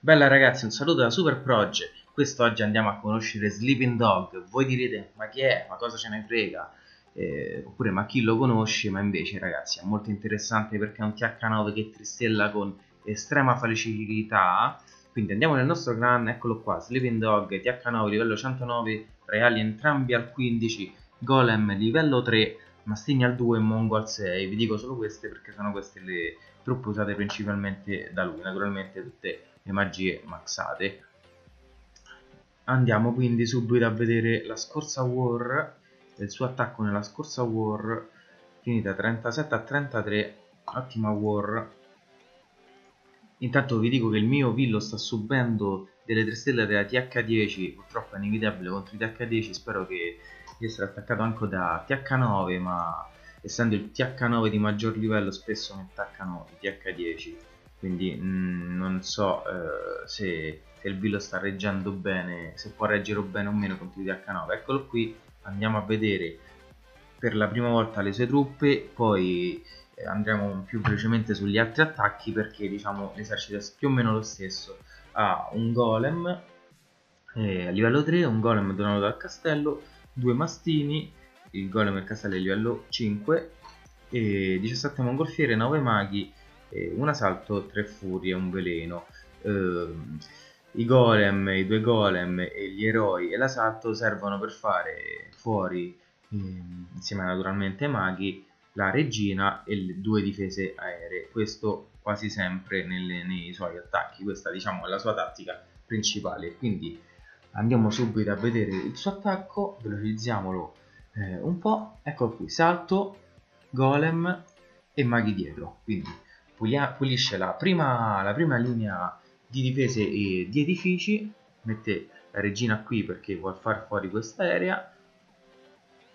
Bella ragazzi, un saluto da Super Proj. Quest'oggi andiamo a conoscere Sleeping Dog. Voi direte, ma chi è? Ma cosa ce ne frega? Oppure, ma chi lo conosce? Ma invece ragazzi, è molto interessante perché è un th9 che tristella con estrema facilità. Quindi andiamo nel nostro clan, eccolo qua, Sleeping Dog, th9, livello 109, reali entrambi al 15, golem livello 3, mastini al 2 e mongo al 6. Vi dico solo queste perché sono queste le truppe usate principalmente da lui, naturalmente tutte le magie maxate. Andiamo quindi subito a vedere la scorsa war, il suo attacco nella scorsa war, finita 37-33, ottima war. Intanto vi dico che il mio villo sta subendo delle 3 stelle della th10, purtroppo è inevitabile contro i th10, spero che di essere attaccato anche da th9, ma essendo il th9 di maggior livello spesso mi attaccano i th10, quindi non so se il villo sta reggendo bene, se può reggere bene o meno contro i th9. Eccolo qui, andiamo a vedere per la prima volta le sue truppe, poi andremo più velocemente sugli altri attacchi perché diciamo l'esercito è più o meno lo stesso. Ha un golem a livello 3, un golem donato dal castello, 2 mastini, il golem e il castello è livello 5, e 17 mongolfiere, 9 maghi, un assalto, 3 furie, un veleno. I golem, i 2 golem e gli eroi e l'assalto servono per fare fuori, insieme naturalmente ai maghi, la regina e le 2 difese aeree. Questo quasi sempre nei suoi attacchi, questa diciamo è la sua tattica principale. Quindi andiamo subito a vedere il suo attacco, velocizziamolo un po'. Eccolo qui, salto, golem e maghi dietro, quindi pulisce la prima linea di difese e di edifici, mette la regina qui perché vuol far fuori questa aerea,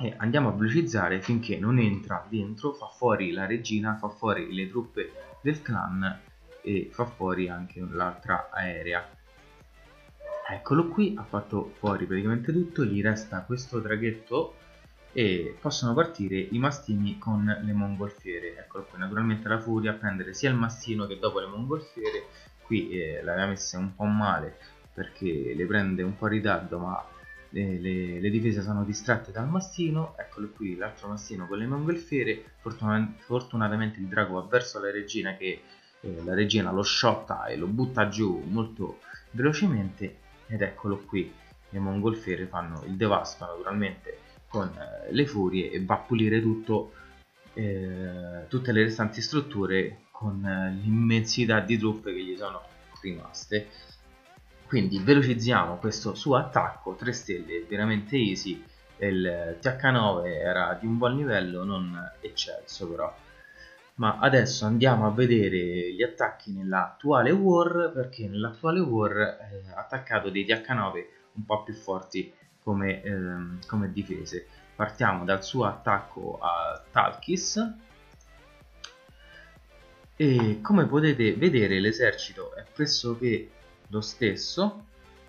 e andiamo a velocizzare finché non entra dentro, fa fuori la regina, fa fuori le truppe del clan e fa fuori anche l'altra aerea. Eccolo qui, ha fatto fuori praticamente tutto, gli resta questo traghetto e possono partire i mastini con le mongolfiere. Eccolo qui, naturalmente la furia a prendere sia il mastino che dopo le mongolfiere. Qui l'aveva messa un po' male perché le prende un po' a ritardo, ma le difese sono distratte dal mastino. Eccolo qui l'altro mastino con le mongolfiere. Fortunatamente il drago va verso la regina, che la regina lo sciotta e lo butta giù molto velocemente. Ed eccolo qui, le mongolfiere fanno il devasto naturalmente con le furie, e va a pulire tutto, tutte le restanti strutture con l'immensità di truppe che gli sono rimaste. Quindi velocizziamo questo suo attacco, 3 stelle, veramente easy. Il th9 era di un buon livello, non eccelso però. Ma adesso andiamo a vedere gli attacchi nell'attuale war, perché nell'attuale war ha attaccato dei th9 un po' più forti come difese. Partiamo dal suo attacco a Talkis. E come potete vedere l'esercito è pressoché lo stesso,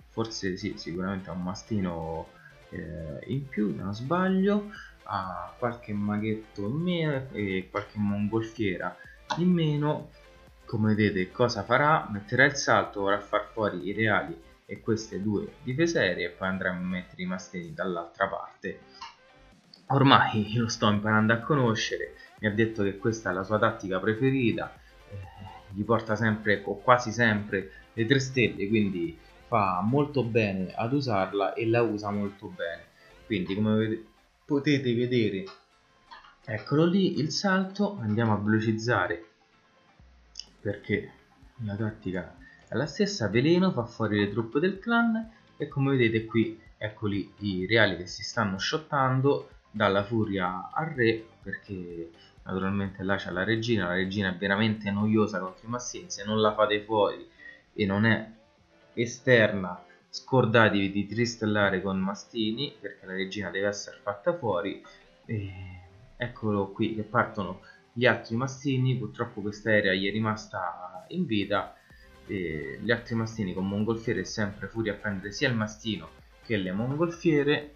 forse sì, sicuramente ha un mastino in più se non sbaglio, ha qualche maghetto in meno e qualche mongolfiera in meno. Come vedete cosa farà? Metterà il salto, vorrà far fuori i reali e queste 2 difese aeree e poi andrà a mettere i mastini dall'altra parte. Ormai lo sto imparando a conoscere, mi ha detto che questa è la sua tattica preferita, gli porta sempre o quasi sempre le 3 stelle, quindi fa molto bene ad usarla e la usa molto bene. Quindi come potete vedere, eccolo lì il salto, andiamo a velocizzare perché la tattica è la stessa, veleno, fa fuori le truppe del clan e come vedete qui, eccoli i reali che si stanno sciottando dalla furia al re, perché naturalmente là c'è la regina è veramente noiosa contro i mastini, se non la fate fuori e non è esterna scordatevi di tristellare con mastini perché la regina deve essere fatta fuori. E eccolo qui che partono gli altri mastini, purtroppo questa aerea gli è rimasta in vita, e gli altri mastini con mongolfiere, sempre furia a prendere sia il mastino che le mongolfiere.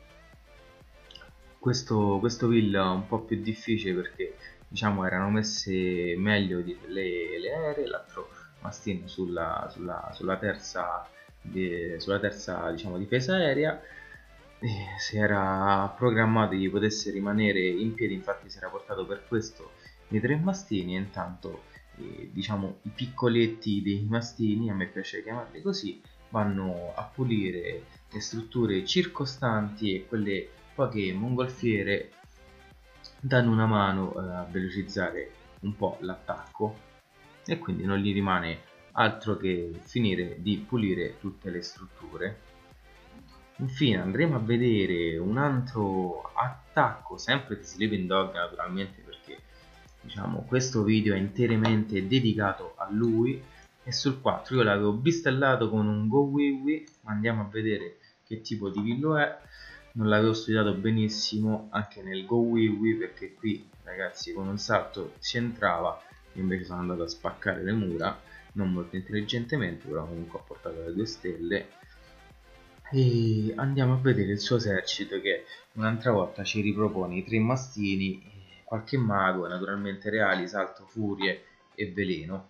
Questo villo è un po' più difficile perché diciamo erano messe meglio di le aeree, l'altro mastino sulla terza diciamo, difesa aerea. Si era programmato che potesse rimanere in piedi, infatti si era portato per questo i tre mastini. E intanto diciamo i piccoletti dei mastini, a me piace chiamarli così, vanno a pulire le strutture circostanti e quelle poche mongolfiere danno una mano a velocizzare un po' l'attacco, e quindi non gli rimane altro che finire di pulire tutte le strutture. Infine andremo a vedere un altro attacco sempre di Sleeping Dog, naturalmente, perché diciamo questo video è interamente dedicato a lui, e sul 4 io l'avevo bistellato con un Go Wiwi, ma andiamo a vedere che tipo di villo è. Non l'avevo studiato benissimo anche nel Go Wiwi, perché qui ragazzi con un salto si entrava, invece sono andato a spaccare le mura non molto intelligentemente, però comunque ho portato le 2 stelle. E andiamo a vedere il suo esercito, che un'altra volta ci ripropone i 3 mastini, qualche mago, naturalmente reali, salto, furie e veleno,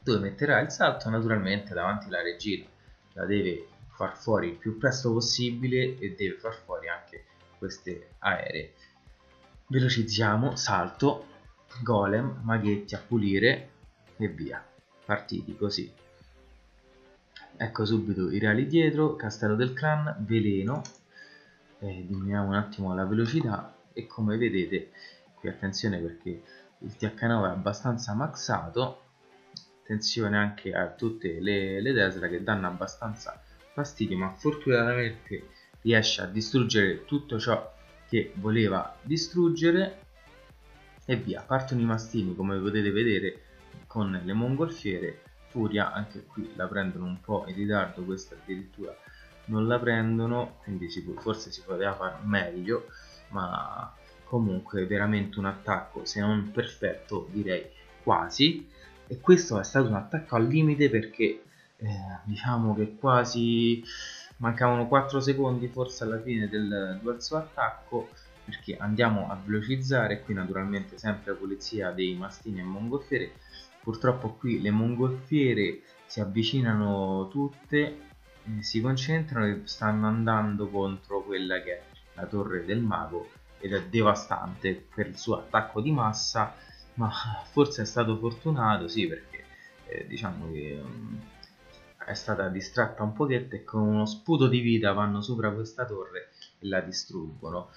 dove metterà il salto naturalmente davanti alla regina, la deve far fuori il più presto possibile e deve far fuori anche queste aeree. Velocizziamo, salto, golem, maghetti a pulire e via, partiti così. Ecco subito i reali dietro, castello del clan, veleno, diminuiamo un attimo la velocità, e come vedete qui attenzione perché il th9 è abbastanza maxato, attenzione anche a tutte le Tesla che danno abbastanza fastidio, ma fortunatamente riesce a distruggere tutto ciò che voleva distruggere e via. Partono i mastini come potete vedere con le mongolfiere, furia anche qui la prendono un po' in ritardo, questa addirittura non la prendono, quindi forse si poteva far meglio, ma comunque veramente un attacco se non perfetto direi quasi. E questo è stato un attacco al limite perché diciamo che quasi mancavano 4 secondi forse alla fine del suo attacco, perché andiamo a velocizzare qui naturalmente sempre pulizia dei mastini e mongolfiere. Purtroppo qui le mongolfiere si avvicinano tutte, si concentrano e stanno andando contro quella che è la torre del mago, ed è devastante per il suo attacco di massa, ma forse è stato fortunato, sì, perché diciamo che è stata distratta un pochetto e con uno sputo di vita vanno sopra questa torre e la distruggono.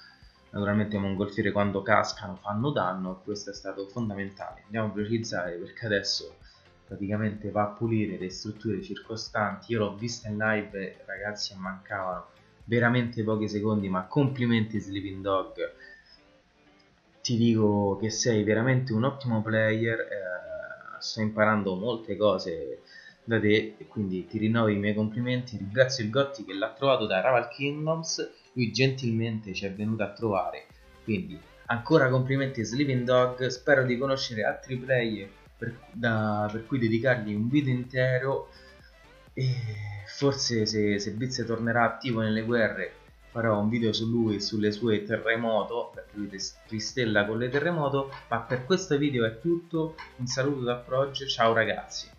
Naturalmente i mongolfiere quando cascano fanno danno, e questo è stato fondamentale. Andiamo a velocizzare perché adesso praticamente va a pulire le strutture circostanti. Io l'ho vista in live ragazzi e mancavano veramente pochi secondi, ma complimenti Sleeping Dog, ti dico che sei veramente un ottimo player, sto imparando molte cose da te e quindi ti rinnovo i miei complimenti. Ringrazio il Gotti che l'ha trovato da Rival Kingdoms, lui gentilmente ci è venuto a trovare, quindi ancora complimenti Sleeping Dog. Spero di conoscere altri player per cui dedicargli un video intero, e forse se Bizze tornerà attivo nelle guerre farò un video su lui e sulle sue terremoto, perché lui tristella con le terremoto. Ma per questo video è tutto, un saluto da Proj, ciao ragazzi.